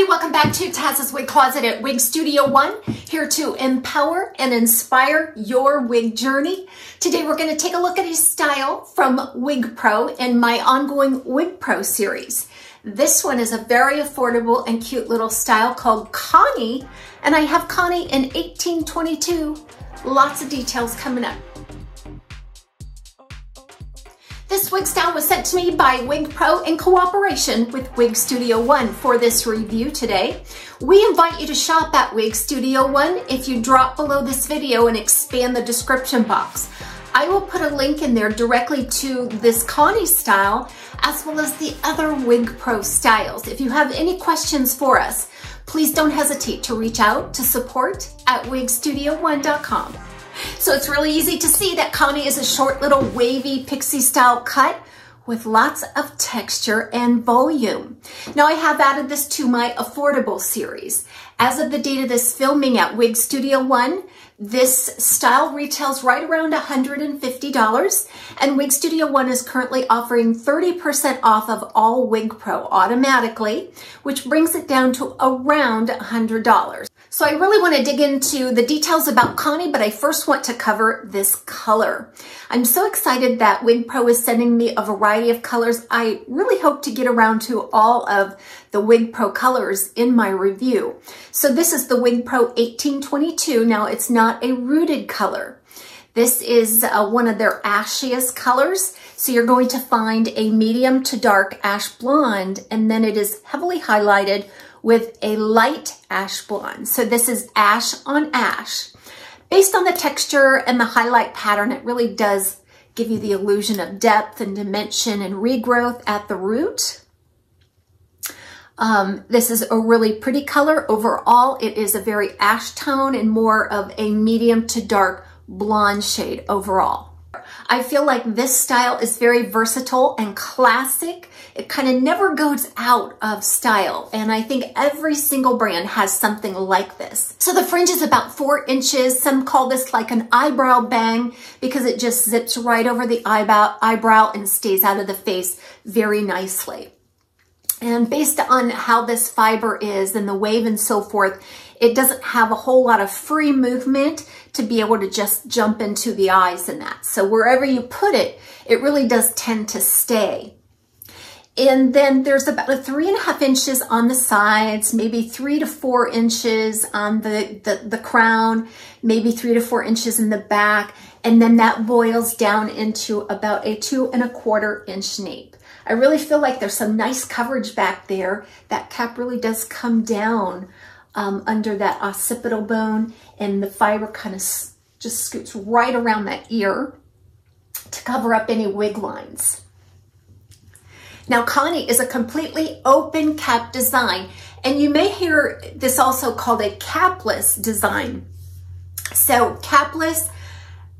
everybody, welcome back to TAZS Wig Closet at Wig Studio One, here to empower and inspire your wig journey. Today we're going to take a look at a style from Wig Pro in my ongoing Wig Pro series. This one is a very affordable and cute little style called Connie, and I have Connie in 1822. Lots of details coming up. This wig style was sent to me by Wig Pro in cooperation with Wig Studio One for this review today. We invite you to shop at Wig Studio One if you drop below this video and expand the description box. I will put a link in there directly to this Connie style as well as the other Wig Pro styles. If you have any questions for us, please don't hesitate to reach out to support at WigStudio1.com. So it's really easy to see that Connie is a short little wavy pixie style cut with lots of texture and volume. Now I have added this to my affordable series. As of the date of this filming at Wig Studio One, this style retails right around $150, and Wig Studio One is currently offering 30% off of all Wig Pro automatically, which brings it down to around $100. So I really want to dig into the details about Connie, but I first want to cover this color. I'm so excited that Wig Pro is sending me a variety of colors. I really hope to get around to all of the Wig Pro colors in my review. So this is the Wig Pro 1822. Now it's not a rooted color. This is one of their ashiest colors. So you're going to find a medium to dark ash blonde, and then it is heavily highlighted with a light ash blonde. So this is ash on ash. Based on the texture and the highlight pattern, it really does give you the illusion of depth and dimension and regrowth at the root. This is a really pretty color. Overall, it is a very ash tone and more of a medium to dark blonde shade overall. I feel like this style is very versatile and classic. It kind of never goes out of style, and I think every single brand has something like this. So the fringe is about 4 inches. Some call this like an eyebrow bang because it just zips right over the eyebrow and stays out of the face very nicely. And based on how this fiber is and the wave and so forth, it doesn't have a whole lot of free movement to be able to just jump into the eyes and that. So wherever you put it, it really does tend to stay. And then there's about a 3.5 inches on the sides, maybe 3 to 4 inches on the crown, maybe 3 to 4 inches in the back. And then that boils down into about a 2.25 inch nape. I really feel like there's some nice coverage back there. That cap really does come down under that occipital bone, and the fiber kind of just scoots right around that ear to cover up any wig lines. Now, Connie is a completely open cap design, and you may hear this also called a capless design. So capless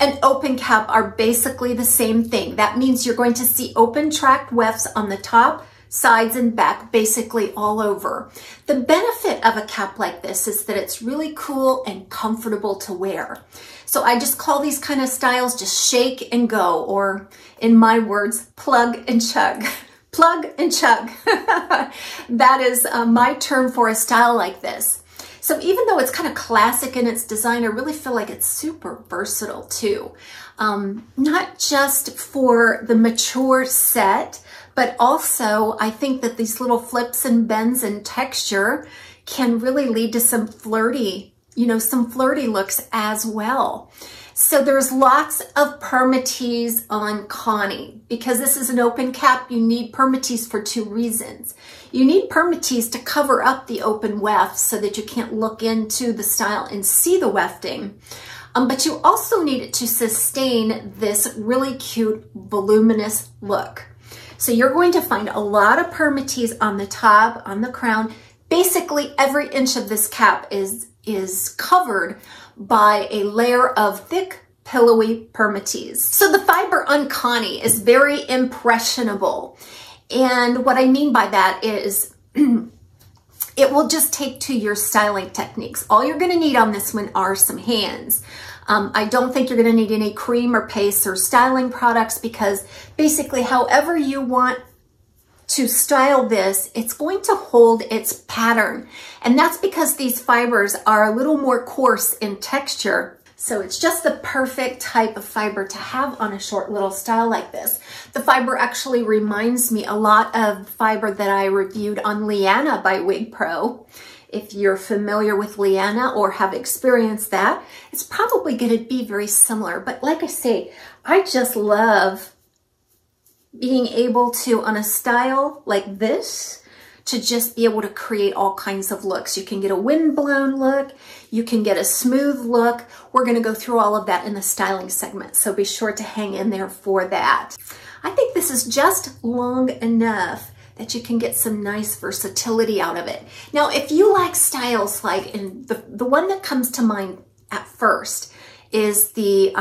and open cap are basically the same thing. That means you're going to see open tracked wefts on the top, sides, and back, basically all over. The benefit of a cap like this is that it's really cool and comfortable to wear. So I just call these kind of styles just shake and go, or in my words, plug and chug. Plug and chug. That is my term for a style like this. So even though it's kind of classic in its design, I really feel like it's super versatile too. Not just for the mature set, but also I think that these little flips and bends and texture can really lead to some flirty, some flirty looks as well. So there's lots of permittees on Connie. Because this is an open cap, you need permittees for 2 reasons. You need permittees to cover up the open wefts so that you can't look into the style and see the wefting. But you also need it to sustain this really cute, voluminous look. So you're going to find a lot of permittees on the top, on the crown. Basically, every inch of this cap is covered by a layer of thick, pillowy permittees. So the fiber on Connie is very impressionable. And what I mean by that is it will just take to your styling techniques. All you're gonna need on this one are some hands. I don't think you're gonna need any cream or paste or styling products, because basically however you want to style this, it's going to hold its pattern. And that's because these fibers are a little more coarse in texture. So it's just the perfect type of fiber to have on a short little style like this. The fiber actually reminds me a lot of fiber that I reviewed on Liana by Wig Pro. If you're familiar with Liana or have experienced that, it's probably going to be very similar. But like I say, I just love being able to, on a style like this, to just be able to create all kinds of looks. You can get a windblown look, you can get a smooth look. We're going to go through all of that in the styling segment, so be sure to hang in there for that. I think this is just long enough that you can get some nice versatility out of it. Now, if you like styles like, and the one that comes to mind at first is the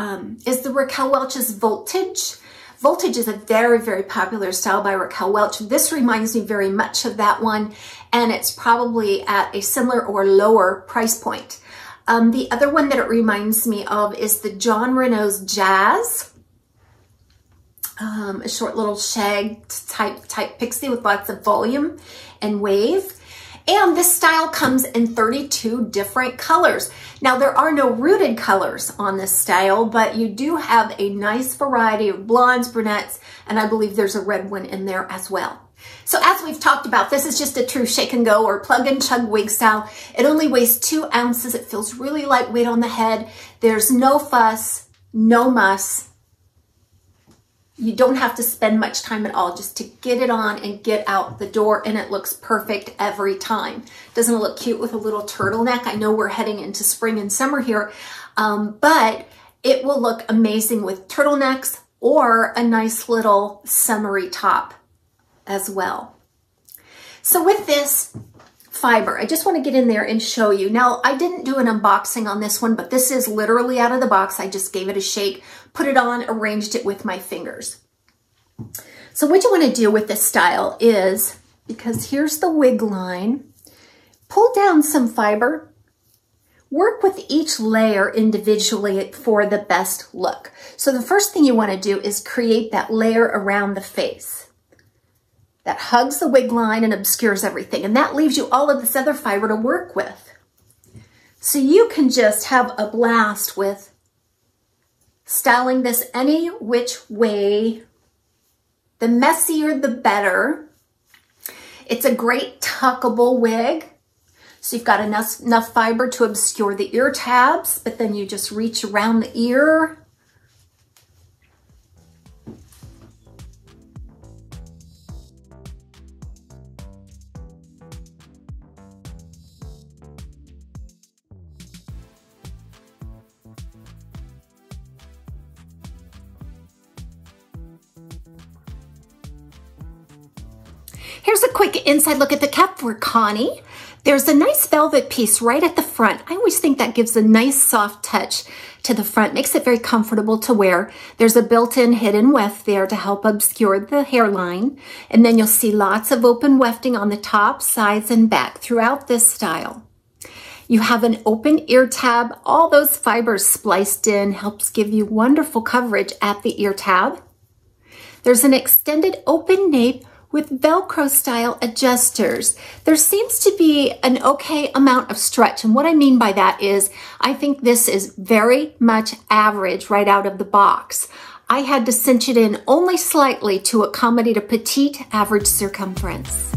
Raquel Welch's Voltage. Voltage is a very, very popular style by Raquel Welch. This reminds me very much of that one, and it's probably at a similar or lower price point. The other one that it reminds me of is the John Renault's Jazz. A short little shagged type pixie with lots of volume and wave. And this style comes in 32 different colors. Now, there are no rooted colors on this style, but you do have a nice variety of blondes, brunettes, and I believe there's a red one in there as well. So as we've talked about, this is just a true shake and go or plug and chug wig style. It only weighs 2 ounces. It feels really lightweight on the head. There's no fuss, no muss. You don't have to spend much time at all just to get it on and get out the door, and it looks perfect every time. Doesn't it look cute with a little turtleneck? I know we're heading into spring and summer here, but it will look amazing with turtlenecks or a nice little summery top as well. So with this fiber, I just want to get in there and show you. Now, I didn't do an unboxing on this one, but this is literally out of the box. I just gave it a shake, put it on, arranged it with my fingers. So what you want to do with this style is, because here's the wig line, pull down some fiber, work with each layer individually for the best look. So the first thing you want to do is create that layer around the face that hugs the wig line and obscures everything. And that leaves you all of this other fiber to work with. So you can just have a blast with styling this any which way. The messier, the better. It's a great tuckable wig. So you've got enough fiber to obscure the ear tabs, but then you just reach around the ear. Here's a quick inside look at the cap for Connie. There's a nice velvet piece right at the front. I always think that gives a nice soft touch to the front, makes it very comfortable to wear. There's a built-in hidden weft there to help obscure the hairline. And then you'll see lots of open wefting on the top, sides, and back throughout this style. You have an open ear tab. All those fibers spliced in helps give you wonderful coverage at the ear tab. There's an extended open nape with Velcro style adjusters. There seems to be an okay amount of stretch. And what I mean by that is, I think this is very much average right out of the box. I had to cinch it in only slightly to accommodate a petite average circumference.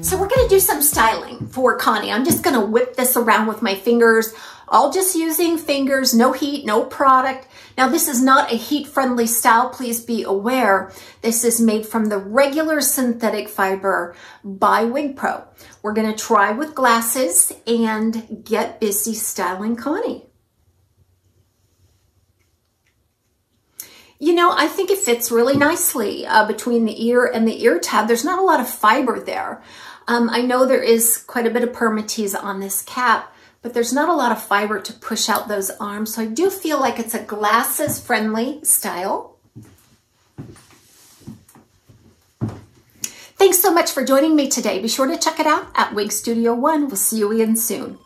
So we're gonna do some styling for Connie. I'm just gonna whip this around with my fingers, all just using fingers, no heat, no product. Now, this is not a heat-friendly style, please be aware. This is made from the regular synthetic fiber by Wig Pro. We're gonna try with glasses and get busy styling Connie. You know, I think it fits really nicely between the ear and the ear tab. There's not a lot of fiber there. I know there is quite a bit of permatease on this cap, but there's not a lot of fiber to push out those arms. So I do feel like it's a glasses-friendly style. Thanks so much for joining me today. Be sure to check it out at Wig Studio One. We'll see you again soon.